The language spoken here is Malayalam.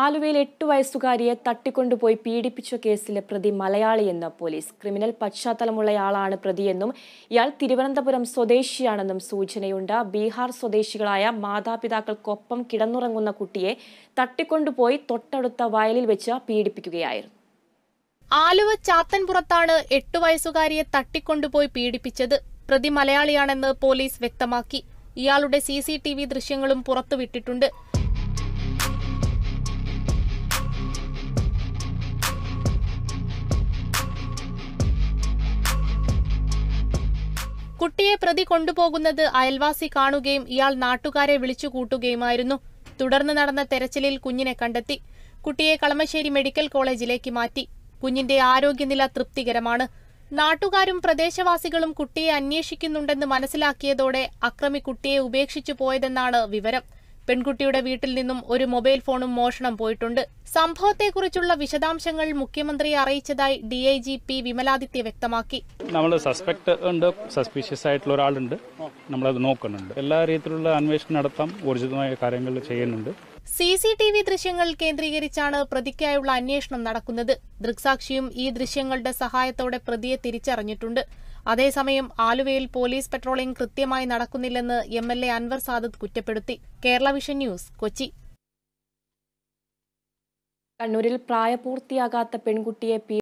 ആലുവയിൽ 8 വയസ്സുകാരിയെ തട്ടിക്കൊണ്ടുപോയി പീഡിപ്പിച്ച കേസിലെ പ്രതി മലയാളിയെന്ന പോലീസ്. ക്രിമിനൽ പശ്ചാത്തലമുള്ളയാളാണ് പ്രതിയെന്നും ഇയാൾ തിരുവനന്തപുരം സ്വദേശിയാണെന്നും സൂചനയുണ്ട്. ബീഹാർ സ്വദേശികളായ മാതാപിതാക്കൾക്കൊപ്പം കിടന്നുറങ്ങുന്ന കുട്ടിയെ തട്ടിക്കൊണ്ടുപോയി തൊട്ടടുത്ത വയലിൽ വെച്ച് പീഡിപ്പിക്കുകയായിരുന്നു. ആലുവ ചാത്തൻപുറത്താണ് 8 വയസ്സുകാരിയെ തട്ടിക്കൊണ്ടുപോയി പീഡിപ്പിച്ചത്. പ്രതി മലയാളിയാണെന്ന് പോലീസ് വ്യക്തമാക്കി. ഇയാളുടെ CCTV ദൃശ്യങ്ങളും പുറത്തുവിട്ടിട്ടുണ്ട്. കുട്ടിയെ പ്രതി കൊണ്ടുപോകുന്നത് അയൽവാസി കാണുകയും ഇയാൾ നാട്ടുകാരെ വിളിച്ചുകൂട്ടുകയുമായിരുന്നു. തുടർന്ന് നടന്ന തെരച്ചിലിൽ കുഞ്ഞിനെ കണ്ടെത്തി. കുട്ടിയെ കളമശ്ശേരി മെഡിക്കൽ കോളേജിലേക്ക് മാറ്റി. കുഞ്ഞിന്റെ ആരോഗ്യനില തൃപ്തികരമാണ്. നാട്ടുകാരും പ്രദേശവാസികളും കുട്ടിയെ അന്വേഷിക്കുന്നുണ്ടെന്ന് മനസ്സിലാക്കിയതോടെ അക്രമി കുട്ടിയെ ഉപേക്ഷിച്ചു പോയതെന്നാണ് വിവരം. പെൺകുട്ടിയുടെ വീട്ടിൽ നിന്നും ഒരു മൊബൈൽ ഫോണും മോഷണം പോയിട്ടുണ്ട്. സംഭവത്തെക്കുറിച്ചുള്ള വിശദാംശങ്ങൾ മുഖ്യമന്ത്രിയെ അറിയിച്ചതായി DIG P വിമലാദിത്യ വ്യക്തമാക്കി. നമ്മൾ സസ്പെക്ട് ഉണ്ട്, സസ്പീഷ്യസ് ആയിട്ടുള്ള ഒരാളുണ്ട്, നമ്മളത് നോക്കുന്നുണ്ട്. എല്ലാ രീതിയിലുള്ള അന്വേഷണം നടത്താം, ഊർജിതമായ കാര്യങ്ങൾ ചെയ്യുന്നുണ്ട്. CCTV ദൃശ്യങ്ങൾ കേന്ദ്രീകരിച്ചാണ് പ്രതിക്കായുള്ള അന്വേഷണം നടക്കുന്നത്. ദൃക്സാക്ഷിയും ഈ ദൃശ്യങ്ങളുടെ സഹായത്തോടെ പ്രതിയെ തിരിച്ചറിഞ്ഞിട്ടുണ്ട്. അതേസമയം ആലുവയിൽ പോലീസ് പട്രോളിംഗ് കൃത്യമായി നടക്കുന്നില്ലെന്ന് MLA അൻവർ സാദത്ത് കുറ്റപ്പെടുത്തി. Kerala vision news, Kochi. കണ്ണൂരിൽ പ്രായപൂർത്തിയാകാത്ത പെൺകുട്ടിയെ